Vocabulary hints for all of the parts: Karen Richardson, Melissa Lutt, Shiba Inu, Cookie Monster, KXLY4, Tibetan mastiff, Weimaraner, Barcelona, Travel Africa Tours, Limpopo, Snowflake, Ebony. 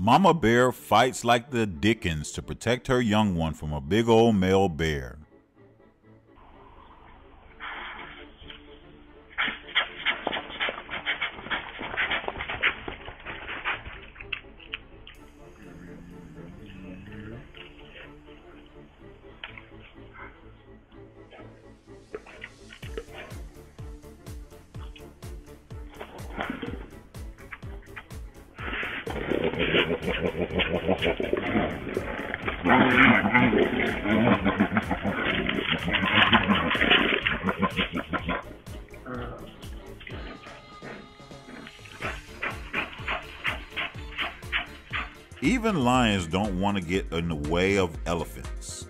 Mama bear fights like the dickens to protect her young one from a big old male bear. Even lions don't want to get in the way of elephants.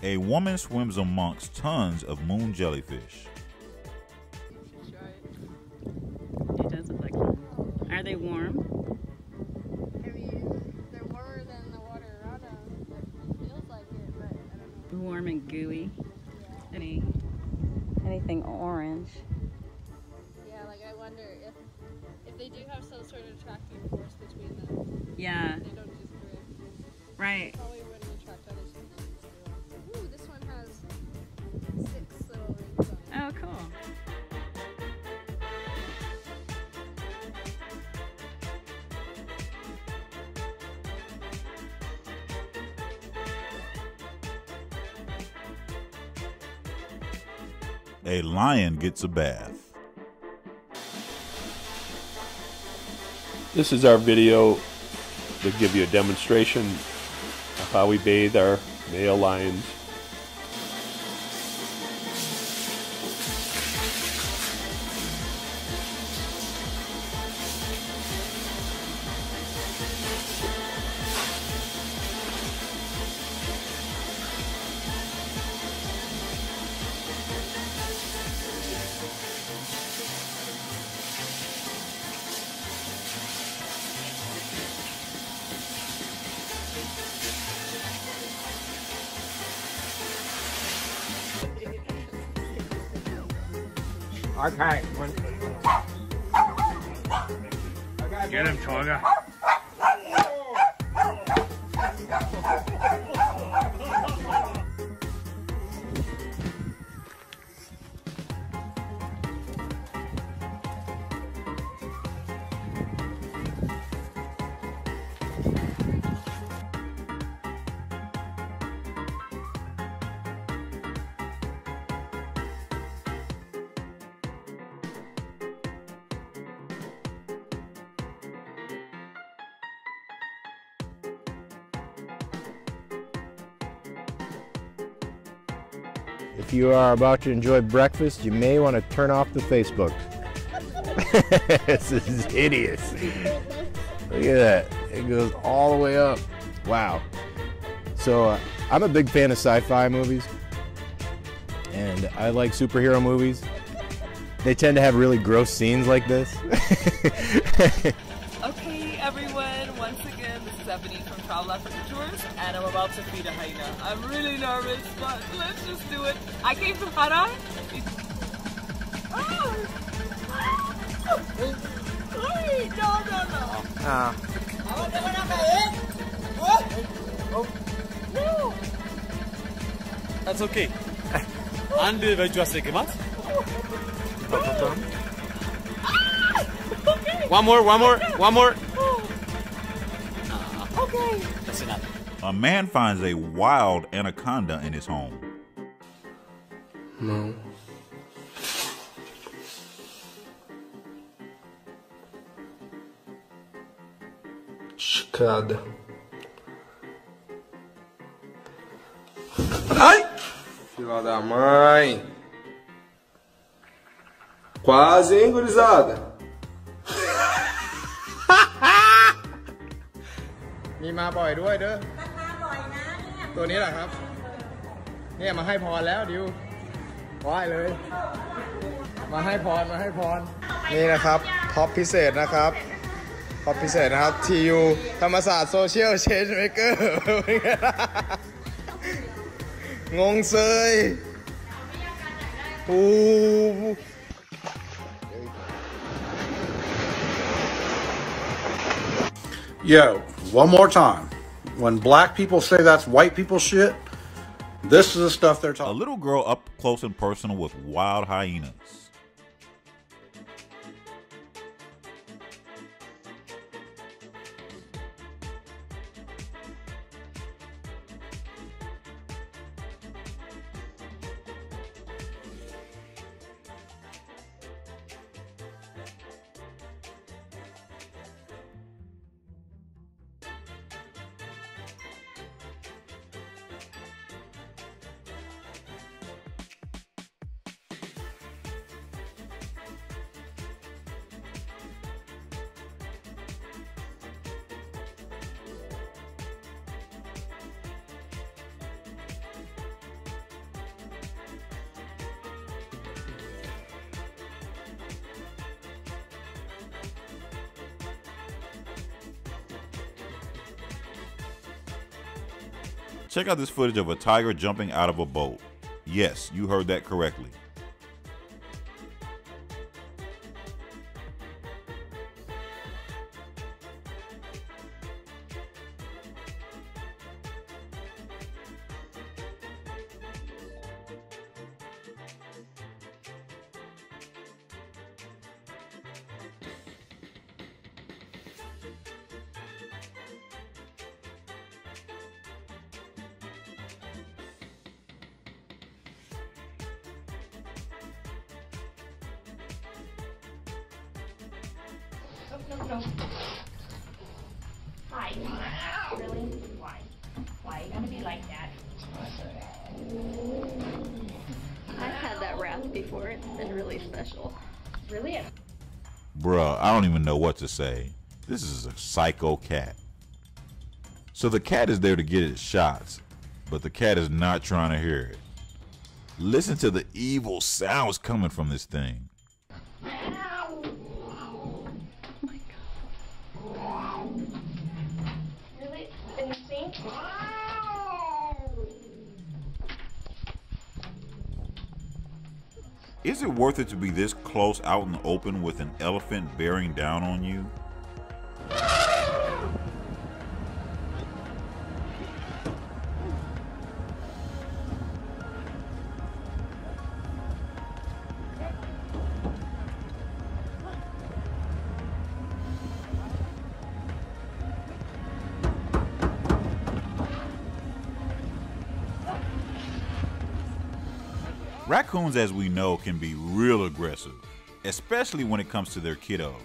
A woman swims amongst tons of moon jellyfish. It does look like them. Are they warm? I mean, they're warmer than the water around them. It feels like it, but I don't know. Warm and gooey. Yeah. Anything orange. Yeah, like I wonder if they do have some sort of attractive force between them. Yeah. They don't just drift. Right. Probably wouldn't attract other things. Oh, cool. A lion gets a bath. This is our video to give you a demonstration of how we bathe our male lions. Okay. Get him, Toga. If you are about to enjoy breakfast, you may want to turn off the Facebook. This is hideous. Look at that. It goes all the way up. Wow. So I'm a big fan of sci-fi movies, and I like superhero movies. They tend to have really gross scenes like this. Okay, everyone, once again, this is Ebony from Travel Africa Tours, and I'm about to feed a hyena. I'm really nervous, but let's just do it. I came from Hara. No. That's okay. And you are One more. Okay. That's enough. A man finds a wild anaconda in his home. No. Chicada. Ai! Filha da mãe. Quase, hein, gurizada? Boy, do I do? ตัวนี้แหละครับเนี่ยมาให้พรแล้วดิวไหว้เลยมาให้พรนี่นะครับท็อปพิเศษนะครับท็อปพิเศษนะครับทียูธรรมศาสตร์โซเชียลเชนจ์เมเกอร์งงเซยอู้Yo, one more time. When black people say that's white people shit, this is the stuff they're talking about. A little girl up close and personal with wild hyenas. Check out this footage of a tiger jumping out of a boat. Yes, you heard that correctly. No. Why? Really? Why? Why you gotta be like that? I've had that wrath before. It's been really special. Really? Bruh, I don't even know what to say. This is a psycho cat. So the cat is there to get its shots, but the cat is not trying to hear it. Listen to the evil sounds coming from this thing. Is it worth it to be this close out in the open with an elephant bearing down on you? Raccoons, as we know, can be real aggressive, especially when it comes to their kiddos.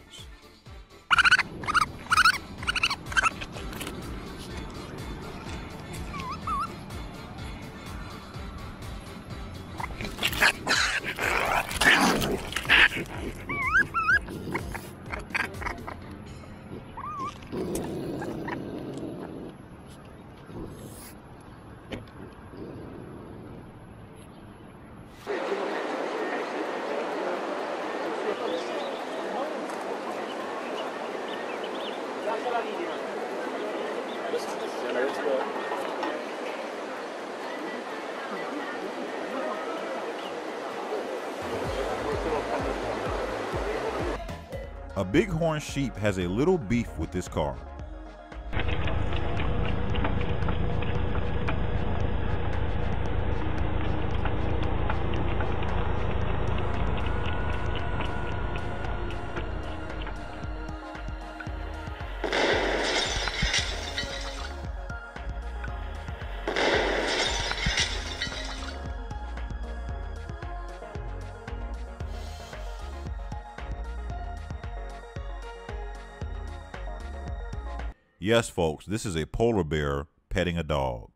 A bighorn sheep has a little beef with this car. Yes, folks, this is a polar bear petting a dog.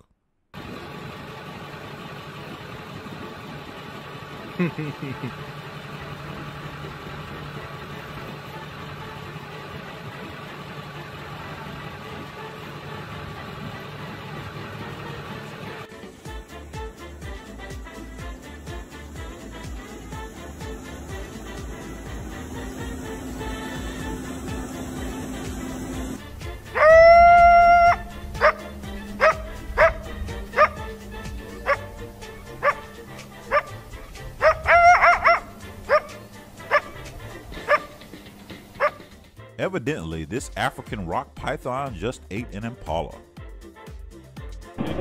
Evidently, this African rock python just ate an impala. What's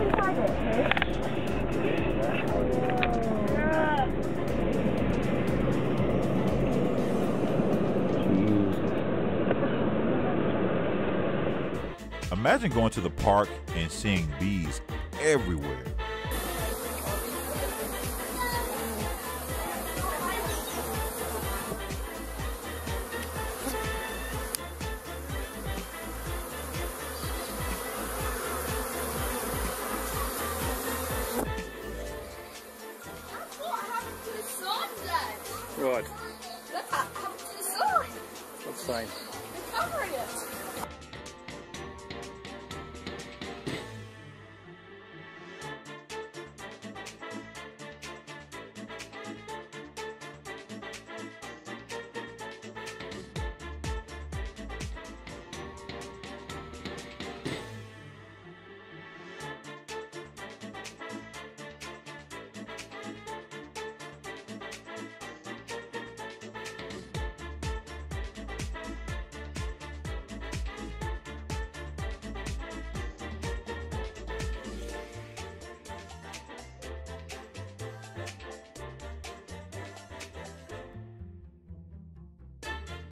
inside it? Imagine going to the park and seeing bees everywhere. Right. Look at how much is on. That's fine. It's covering it.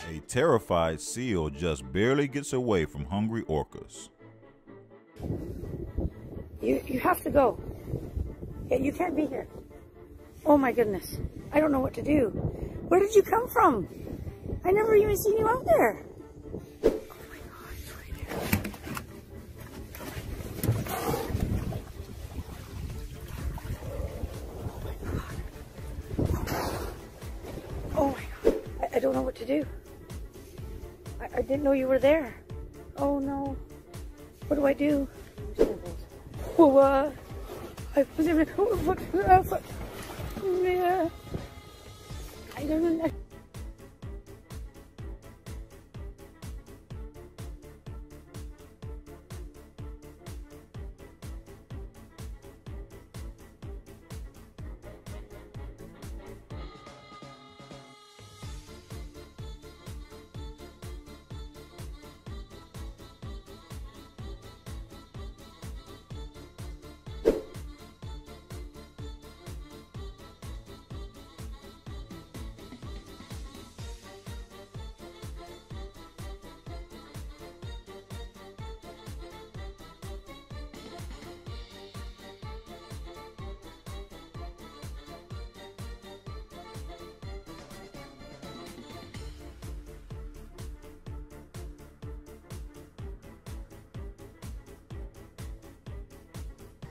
A terrified seal just barely gets away from hungry orcas. You have to go. You can't be here. Oh my goodness. I don't know what to do. Where did you come from? I never even seen you out there. Oh my gosh, right there. Oh my god. Oh my god. I don't know what to do. I didn't know you were there. Oh no. What do I do? Oh, I was in I don't know.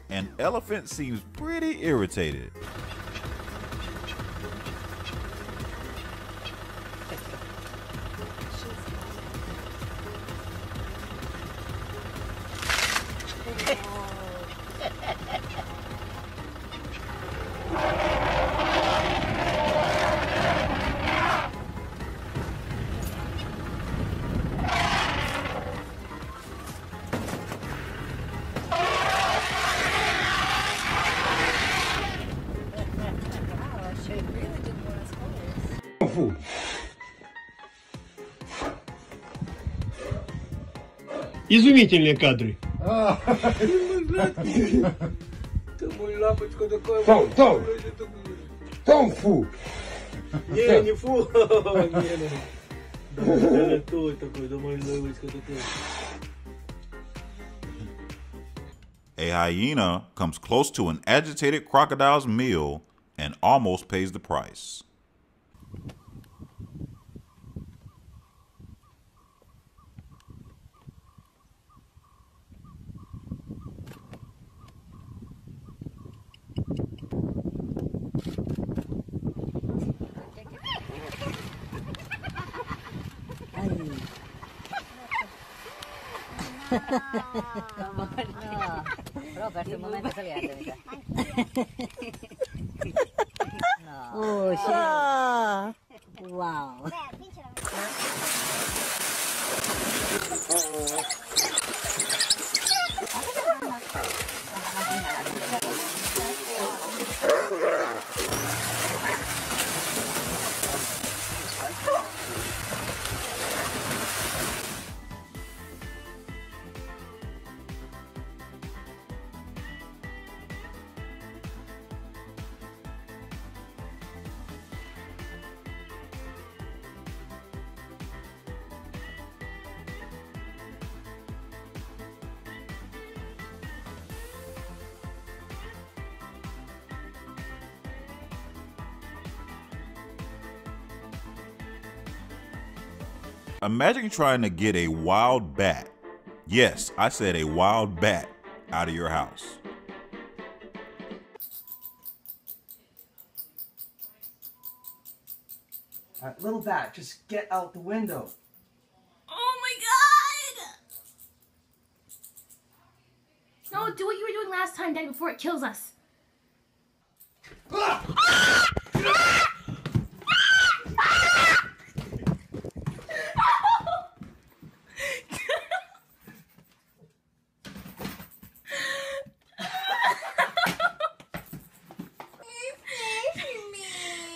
An elephant seems pretty irritated. Изумительные кадры. Том фу. Не, не фу. Не, такой, A hyena comes close to an agitated crocodile's meal and almost pays the price. Oh, wow. Imagine trying to get a wild bat, yes, I said a wild bat, out of your house. All right, little bat, just get out the window. Oh my God! No, do what you were doing last time, Dad, before it kills us.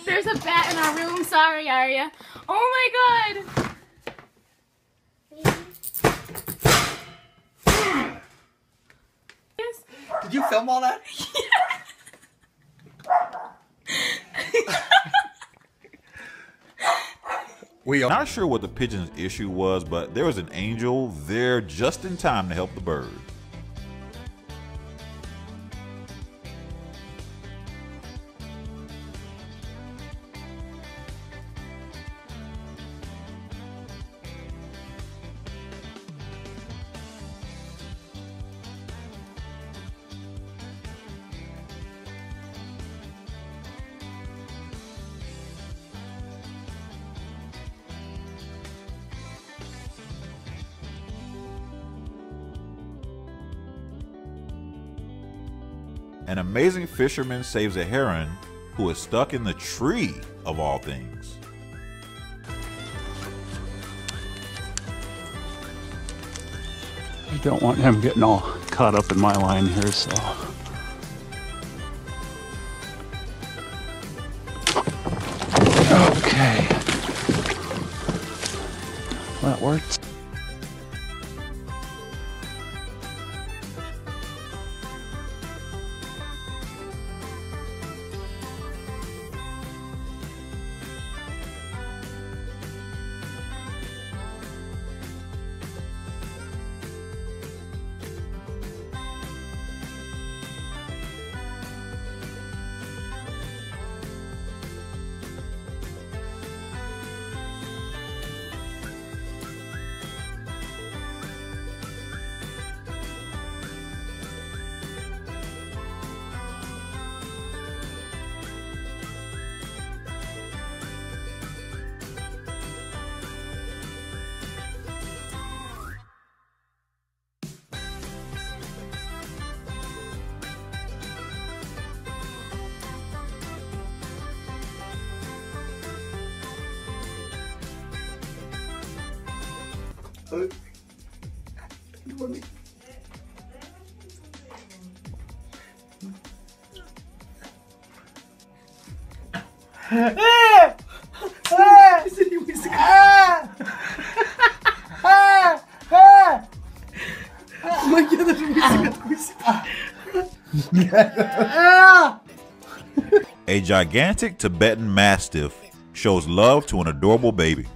There's a bat in our room. Sorry, Aria. Oh my God. Did you film all that? We are not sure what the pigeon's issue was, but there was an angel there just in time to help the bird. An amazing fisherman saves a heron who is stuck in the tree, of all things. I don't want him getting all caught up in my line here, so. Okay. That worked. A gigantic Tibetan mastiff shows love to an adorable baby.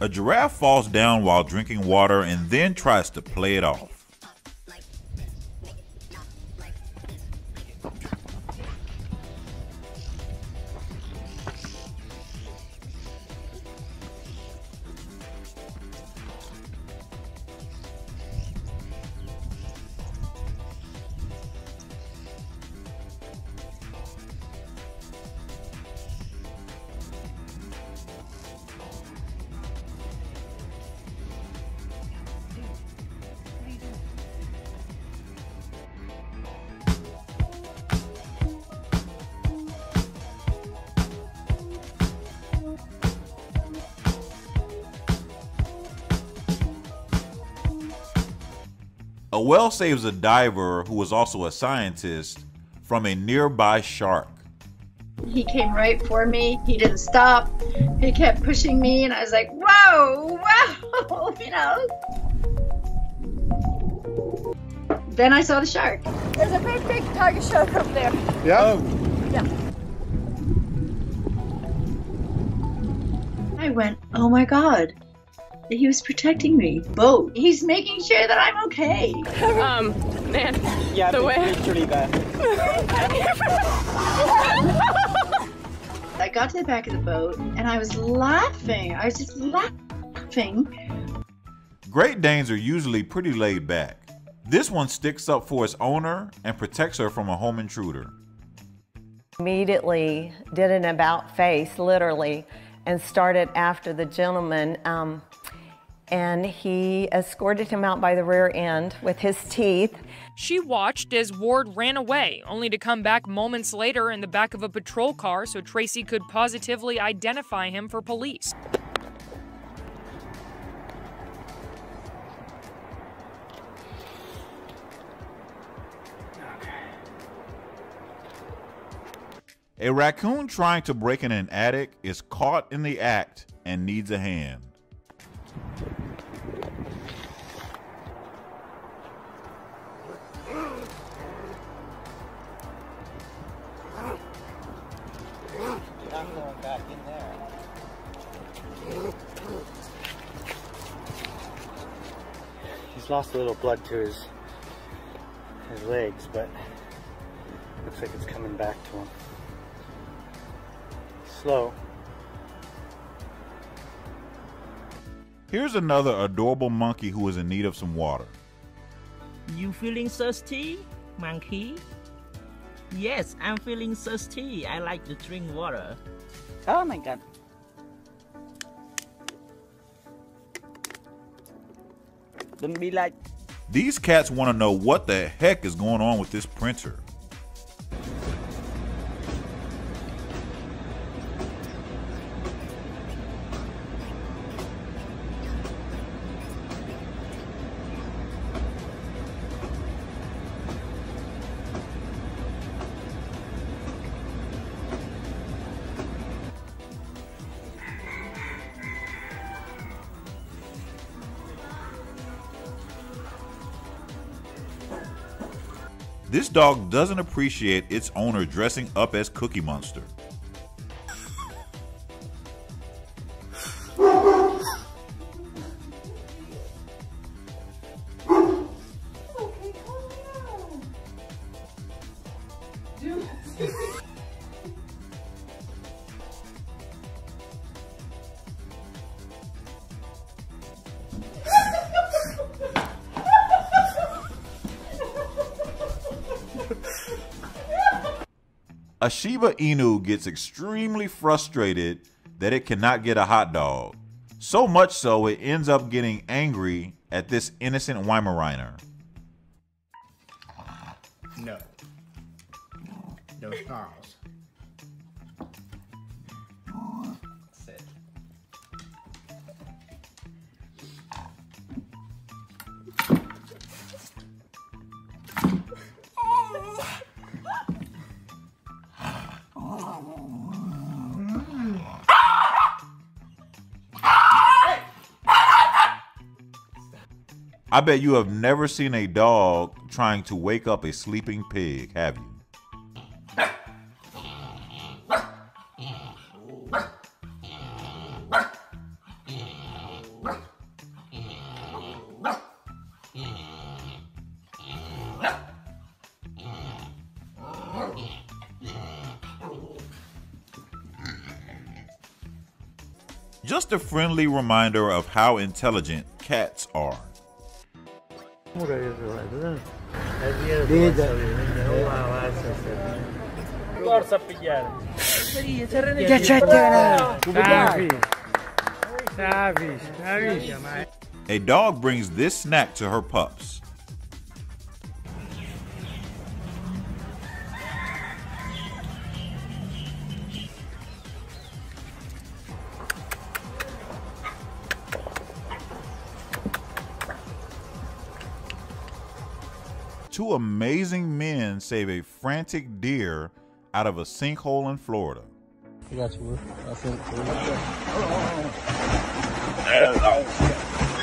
A giraffe falls down while drinking water and then tries to play it off. A whale saves a diver who was also a scientist from a nearby shark. He came right for me. He didn't stop. He kept pushing me, and I was like, whoa, whoa, you know. Then I saw the shark. There's a big, big tiger shark up there. Yeah? Oh. Yeah. I went, oh my God. He was protecting me. Boat. He's making sure that I'm okay. Man. Yeah, the way. It's pretty bad. I got to the back of the boat and I was laughing. I was just laughing. Great Danes are usually pretty laid back. This one sticks up for its owner and protects her from a home intruder. Immediately did an about face, literally, and started after the gentleman. And he escorted him out by the rear end with his teeth. She watched as Ward ran away, only to come back moments later in the back of a patrol car so Tracy could positively identify him for police. A raccoon trying to break in an attic is caught in the act and needs a hand. I'm going back in there. He's lost a little blood to his legs, but looks like it's coming back to him. Slow. Here's another adorable monkey who is in need of some water. You feeling thirsty, monkey? Yes, I'm feeling thirsty. I like to drink water. Oh my God. Don't be like. These cats want to know what the heck is going on with this printer. This dog doesn't appreciate its owner dressing up as Cookie Monster. A Shiba Inu gets extremely frustrated that it cannot get a hot dog. So much so, it ends up getting angry at this innocent Weimaraner. No. No snarls. That's it. I bet you have never seen a dog trying to wake up a sleeping pig, have you? Just a friendly reminder of how intelligent cats are. A dog brings this snack to her pups. Two amazing men save a frantic deer out of a sinkhole in Florida. I got you, that's it.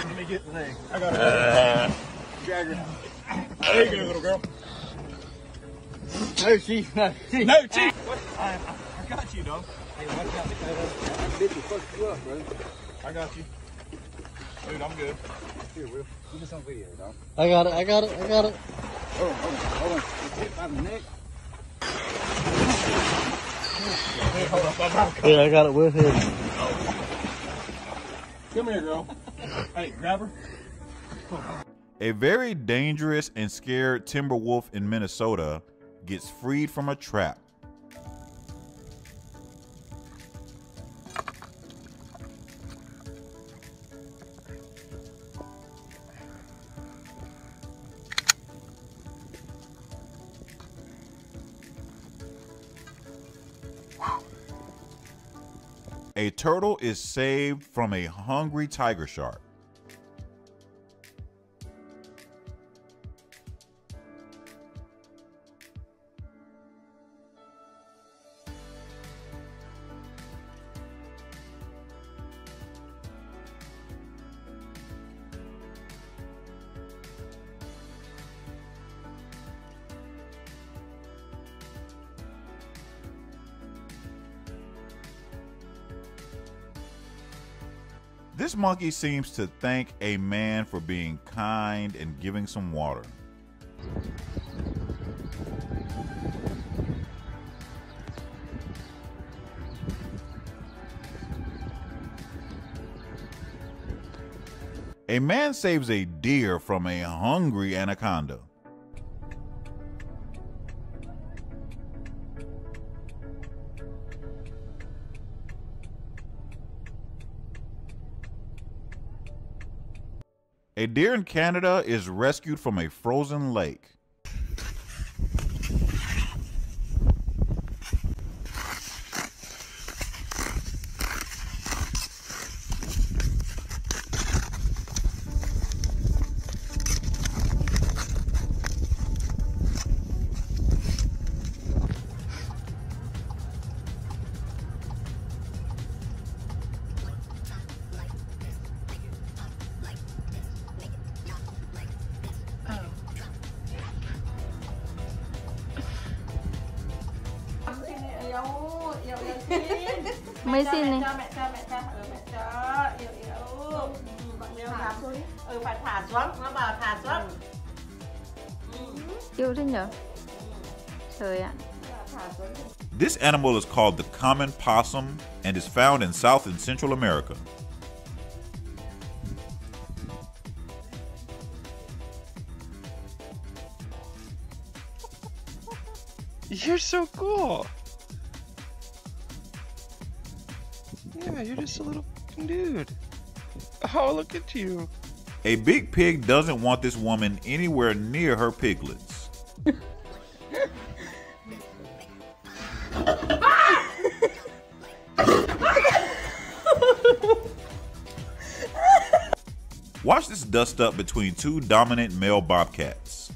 Let me get the thing. I got it. Drag her. There you go, little girl. No teeth, no teeth. No teeth! I got you, dog. Hey, watch out, I bit the fuck you up, bro. I got you. Dude, I'm good. Here, Will. Give us some video, dog. I got it. Hold on. Hit by the neck. Hey, hold on, yeah, I got it with him. Come here, girl. Hey, grab her. A very dangerous and scared timber wolf in Minnesota gets freed from a trap. A turtle is saved from a hungry tiger shark. This monkey seems to thank a man for being kind and giving some water. A man saves a deer from a hungry anaconda. A deer in Canada is rescued from a frozen lake. Mấy xin này. Cho mẹ. Phải thả xuống, nó bảo thả xuống. Yêu thế nhở? Trời ạ. This animal is called the common possum and is found in South and Central America. You're so cool. Yeah, you're just a little dude. Oh, look at you. A big pig doesn't want this woman anywhere near her piglets. Watch this dust up between two dominant male bobcats.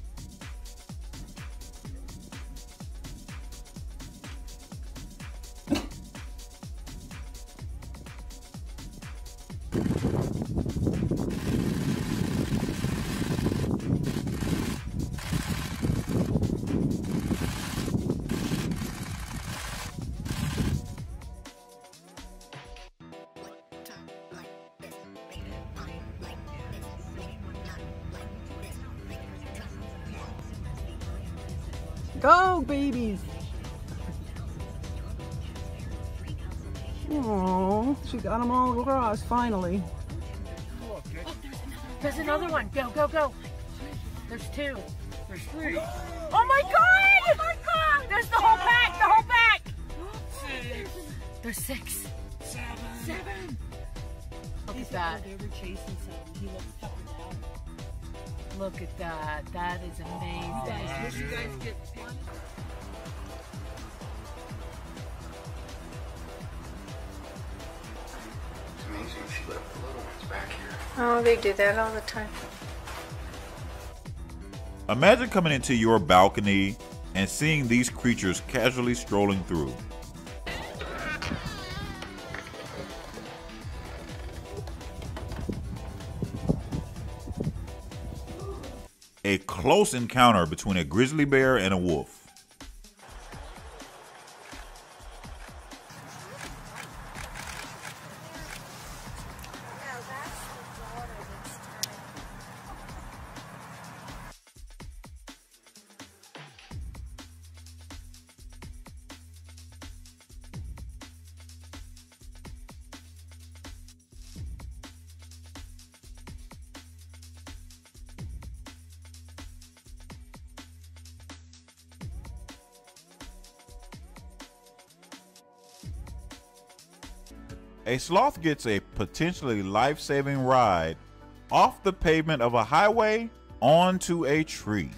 Go, babies! Aww, she got them all across, finally. Oh, there's another one. Go. There's two. There's three. Oh my god! There's the whole pack! There's six. Seven. Look at that. They were chasing something. He looks fucking down. Look at that. That is amazing. Guys, you guys get one. It's amazing she left the little ones back here. Oh, they do that all the time. Imagine coming into your balcony and seeing these creatures casually strolling through. A a close encounter between a grizzly bear and a wolf. A sloth gets a potentially life-saving ride off the pavement of a highway onto a tree.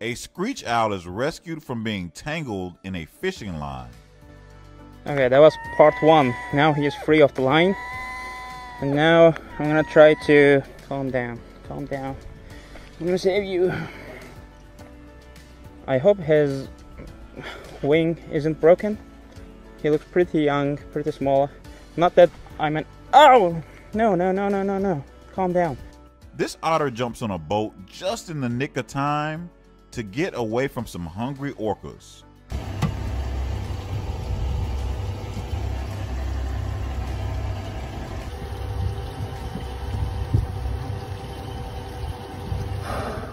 A screech owl is rescued from being tangled in a fishing line. Okay, that was part one. Now he is free of the line. And now I'm gonna try to calm down. Calm down. I'm gonna save you. I hope his wing isn't broken. He looks pretty young, pretty small. Not that I'm an owl! No, no, no, no, no, no. Calm down. This otter jumps on a boat just in the nick of time to get away from some hungry orcas.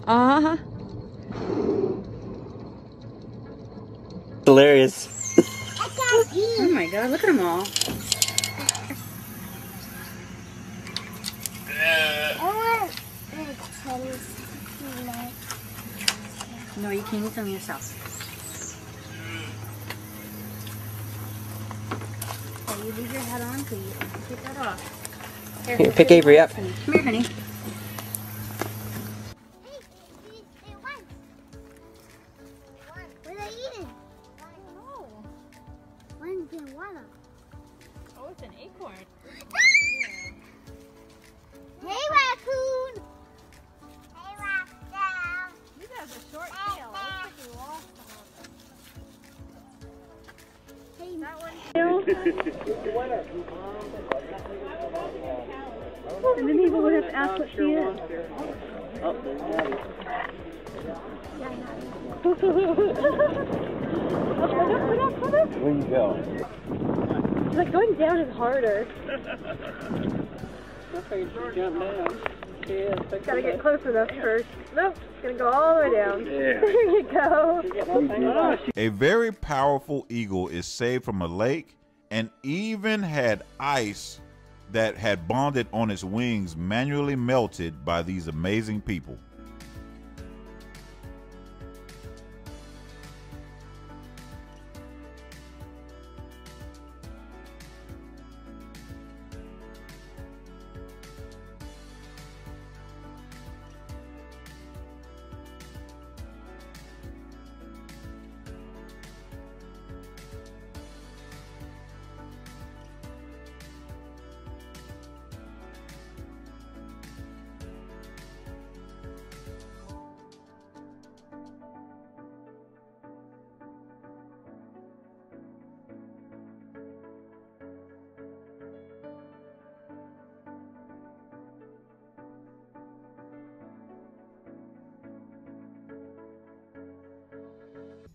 Uh-huh. Hilarious. Oh my god, look at them all. No, you can eat them yourself. Okay, you leave your hat on, so you take that off. Here, pick Avery up. Come here, honey. What are they eating? I don't know. One's in water. Oh, it's an acorn. Hey, raccoon! Hey, raccoon! You guys are short tail. Looks like you lost them. Hey, that one. And then people would have asked what she is. Oh, there's Hold up, hold up. Where you go? Like going down is harder. Gotta get closer though first. Nope, it's gonna go all the way down. There you go. A very powerful eagle is saved from a lake and even had ice that had bonded on its wings manually melted by these amazing people.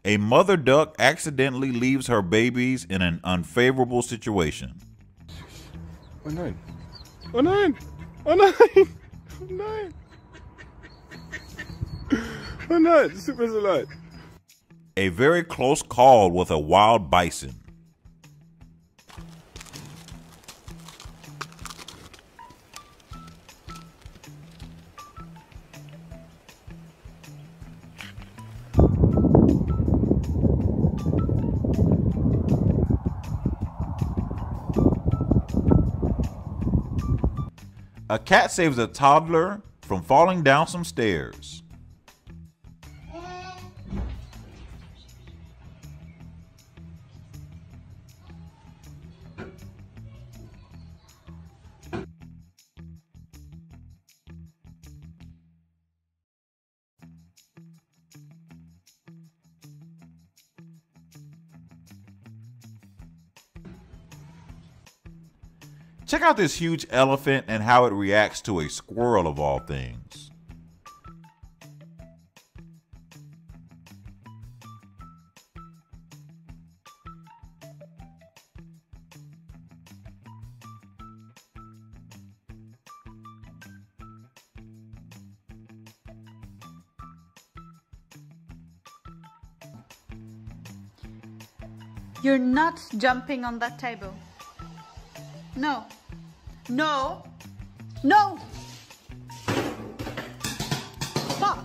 A mother duck accidentally leaves her babies in an unfavorable situation. Oh nein! Oh nein! Oh nein! Oh nein! Oh nein! This is a lot. A very close call with a wild bison. A cat saves a toddler from falling down some stairs. Check out this huge elephant and how it reacts to a squirrel of all things. You're not jumping on that table. No. No. No! Fuck!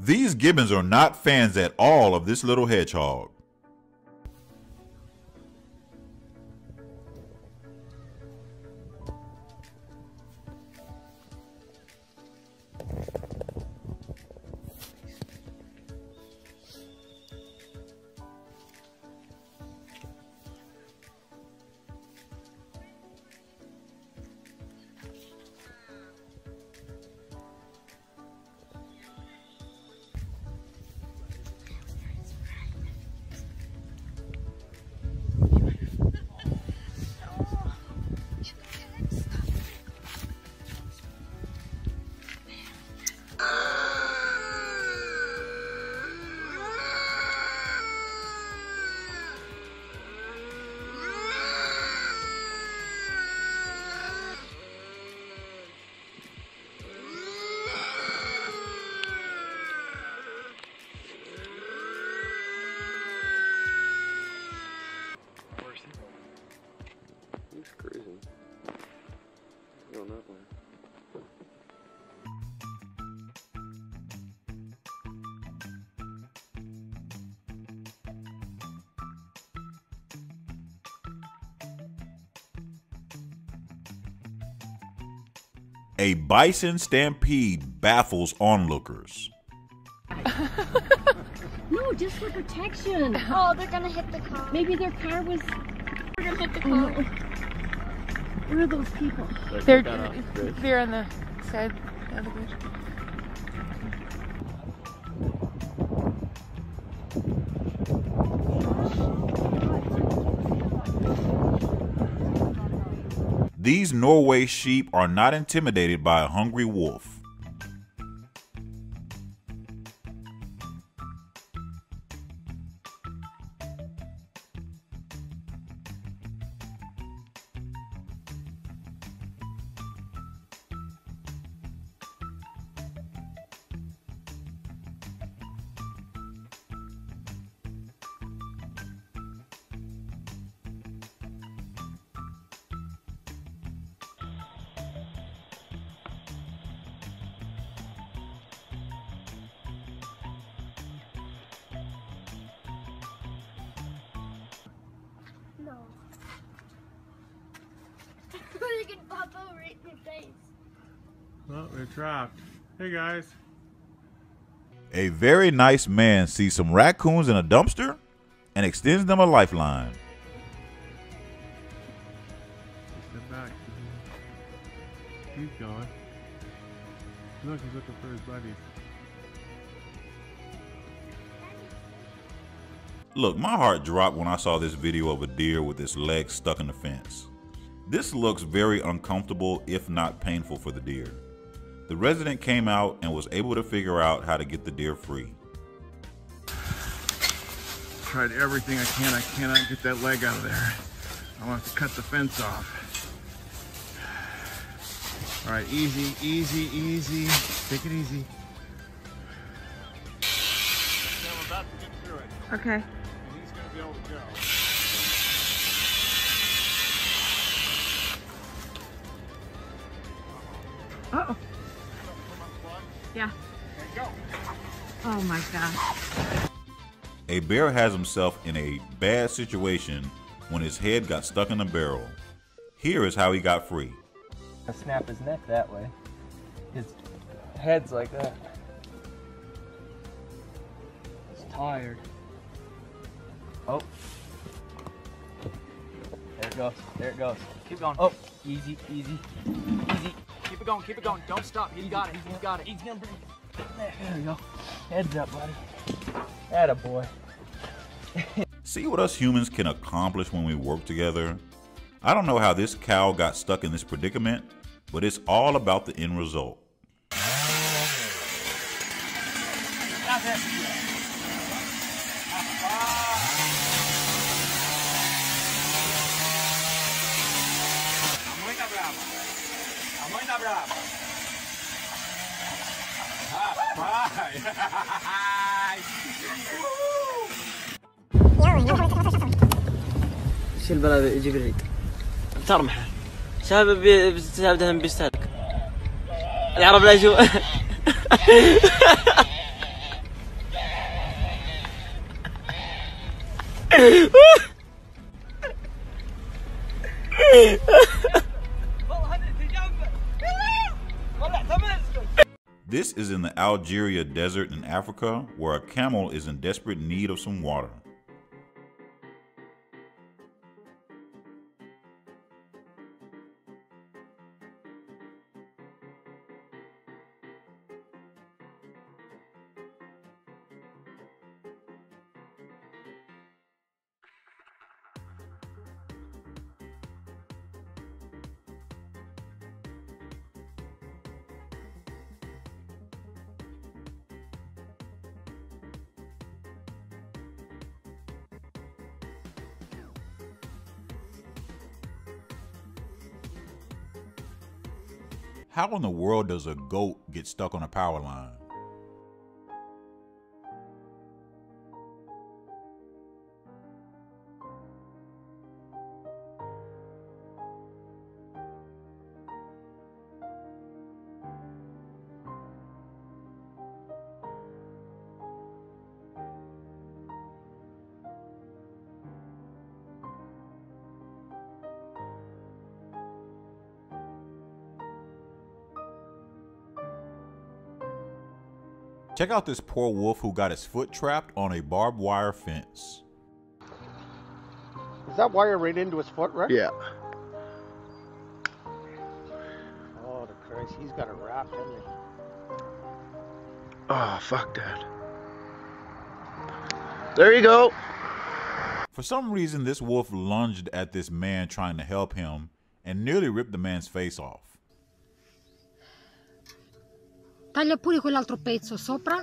These gibbons are not fans at all of this little hedgehog. A bison stampede baffles onlookers. No, just for protection. Oh, they're gonna hit the car. Maybe their car was... They're gonna hit the car. Where are those people? They're on the side of the bridge. These Norway sheep are not intimidated by a hungry wolf. Well, they're trapped. Hey guys. A very nice man sees some raccoons in a dumpster and extends them a lifeline. Step back. Keep going. Look, he's looking for his buddies. Look, my heart dropped when I saw this video of a deer with its legs stuck in the fence. This looks very uncomfortable, if not painful, for the deer. The resident came out and was able to figure out how to get the deer free. Tried everything I can. I cannot get that leg out of there. I want to cut the fence off. All right, easy, easy, easy. Take it easy. Yeah, we're about to get through it. Okay. And he's gonna be able to go. Uh-oh. Yeah. There you go. Oh my gosh. A bear has himself in a bad situation when his head got stuck in a barrel. Here is how he got free. I snap his neck that way. His head's like that. He's tired. Oh. There it goes. There it goes. Keep going. Oh. Easy, easy, easy. Keep it going, don't stop. He's got it, he's got it. He's gonna bring it. There we go. Heads up, buddy. Atta boy. See what us humans can accomplish when we work together? I don't know how this cow got stuck in this predicament, but it's all about the end result. شيل البلابي يجيب العيد ترمحه سبب بسبب دهن بيستهلك العرب لا يجوا This is in the Algeria desert in Africa, where a camel is in desperate need of some water. How in the world does a goat get stuck on a power line? Check out this poor wolf who got his foot trapped on a barbed wire fence. Is that wire right into his foot, right? Yeah. Oh, the Christ, he's got it wrapped, hasn't he? Oh, fuck, Dad. There you go. For some reason, this wolf lunged at this man trying to help him and nearly ripped the man's face off. Taglia pure quell'altro pezzo sopra.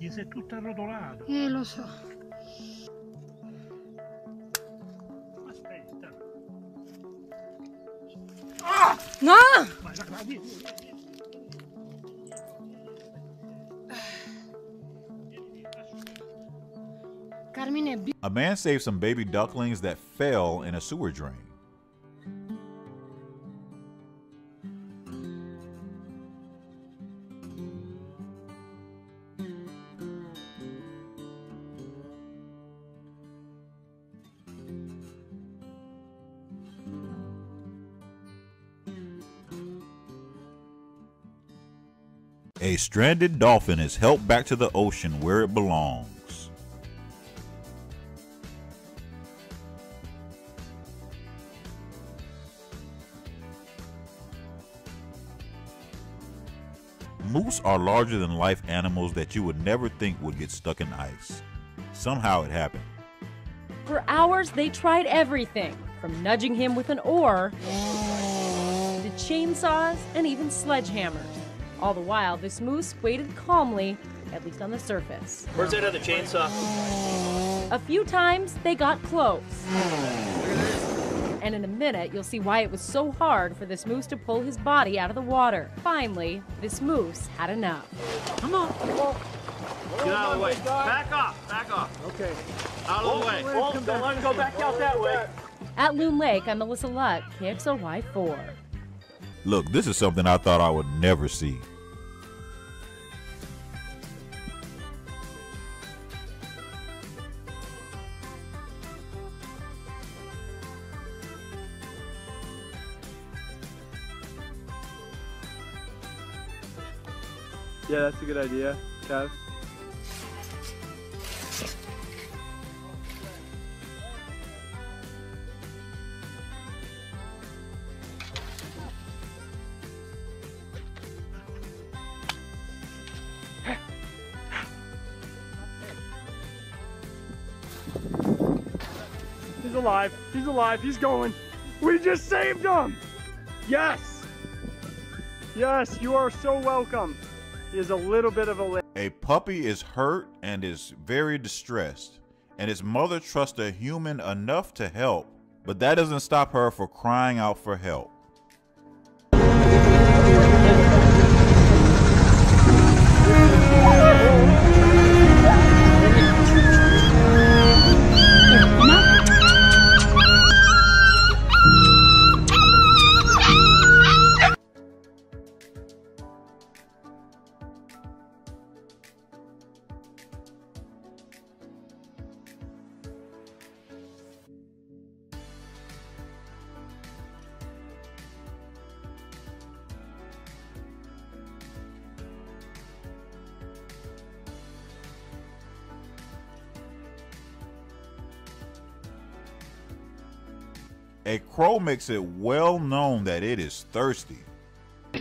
Gli sei tutto arrotolato. Lo so. Aspetta. Ah! No! Vai, vai, vai. Carmine. A man saved some baby ducklings that fell in a sewer drain. A stranded dolphin is helped back to the ocean where it belongs. Moose are larger than life animals that you would never think would get stuck in ice. Somehow it happened. For hours they tried everything, from nudging him with an oar to chainsaws and even sledgehammers. All the while, this moose waited calmly, at least on the surface. Where's that other chainsaw? A few times, they got close. And in a minute, you'll see why it was so hard for this moose to pull his body out of the water. Finally, this moose had enough. Come on. Get out of the way. Back off. Back off. Okay. Out of the way. Don't let him go back out that way. At Loon Lake, I'm Melissa Lutt, KXLY4. Look, this is something I thought I would never see. Yeah, that's a good idea, Cav. alive. He's alive. He's going. We just saved him. Yes. Yes, you are so welcome. He is a little bit of a... A puppy is hurt and is very distressed, and its mother trusts a human enough to help, but that doesn't stop her from crying out for help. A crow makes it well known that it is thirsty. A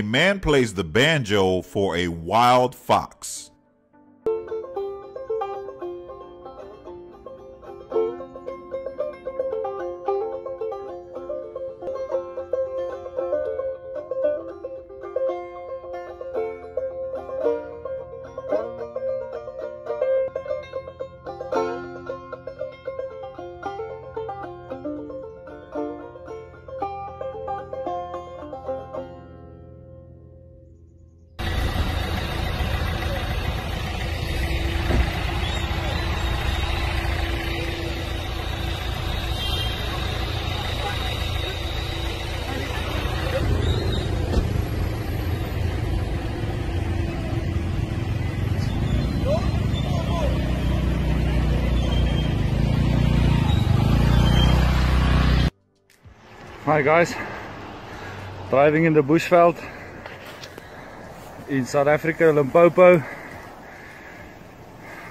man plays the banjo for a wild fox. Hi guys, driving in the bushveld in South Africa, Limpopo,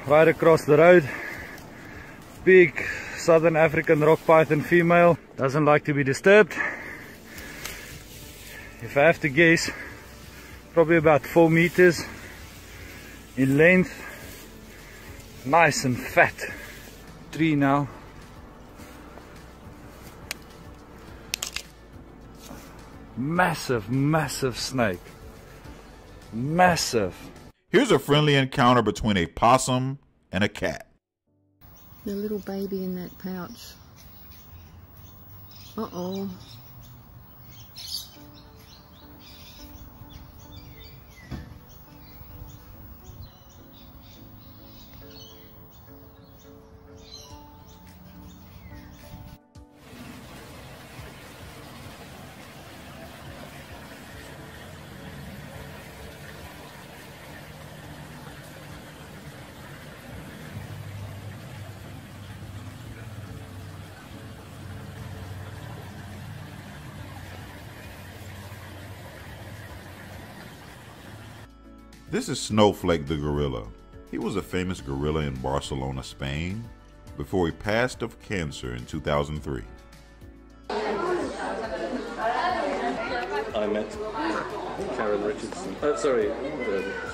right across the road, big Southern African rock python female, doesn't like to be disturbed. If I have to guess, probably about 4 meters in length, nice and fat tree now. Massive snake, massive. Here's a friendly encounter between a possum and a cat. The little baby in that pouch. Uh-oh. This is Snowflake the gorilla. He was a famous gorilla in Barcelona, Spain, before he passed of cancer in 2003. I met Karen Richardson. Oh, sorry,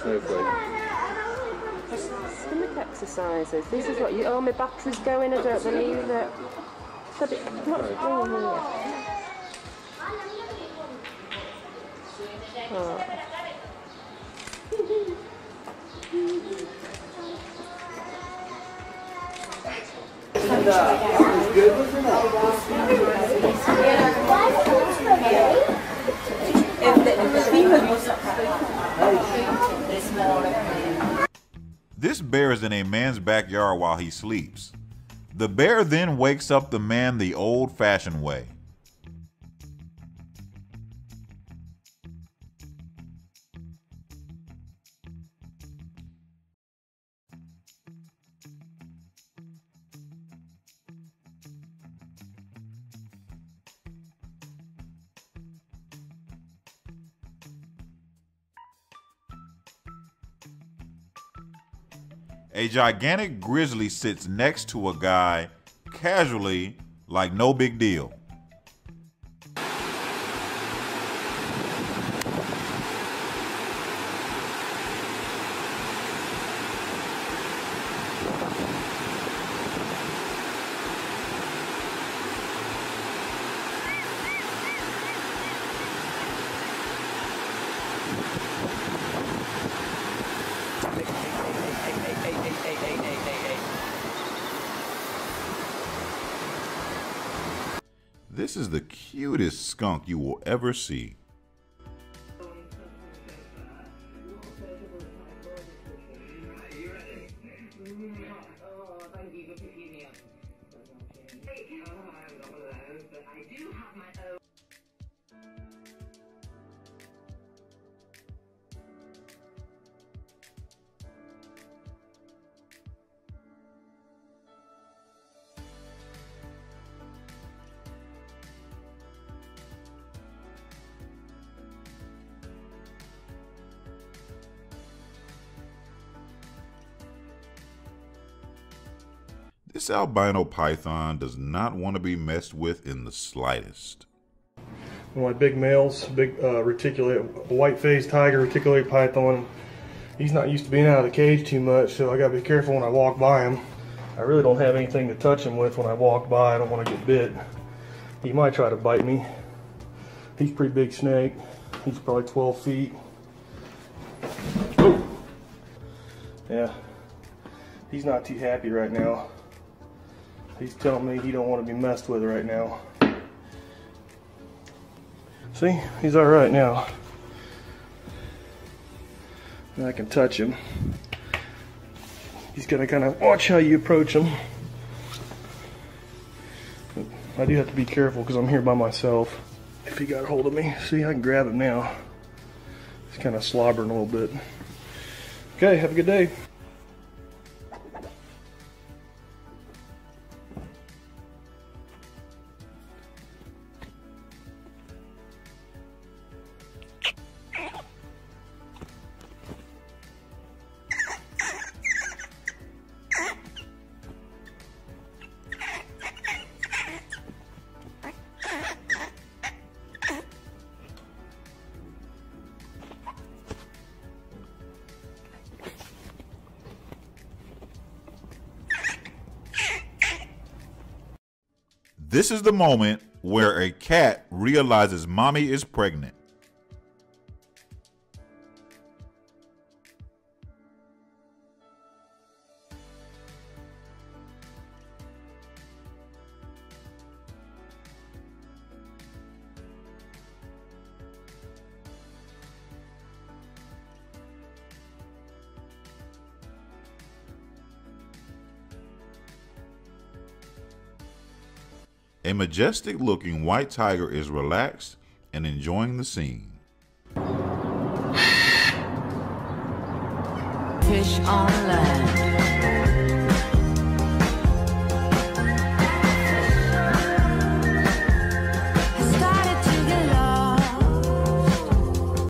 Snowflake. Just stomach exercises. This is what you... Oh, my battery's going. I don't believe that. But it's not going here. Oh. This bear is in a man's backyard while he sleeps. The bear then wakes up the man the old-fashioned way. A gigantic grizzly sits next to a guy casually, like no big deal. This is the cutest skunk you will ever see. This albino python does not want to be messed with in the slightest. One of my big males, reticulate, white-faced tiger, reticulate python. He's not used to being out of the cage too much, so I gotta be careful when I walk by him. I really don't have anything to touch him with when I walk by. I don't want to get bit. He might try to bite me. He's a pretty big snake. He's probably 12 feet. Ooh. Yeah, he's not too happy right now. He's telling me he don't want to be messed with right now. See, he's all right now. And I can touch him. He's gonna kind of watch how you approach him. I do have to be careful because I'm here by myself. If he got a hold of me, see, I can grab him now. He's kind of slobbering a little bit. Okay, have a good day. This is the moment where a cat realizes mommy is pregnant. A majestic-looking white tiger is relaxed and enjoying the scene. Fish on land.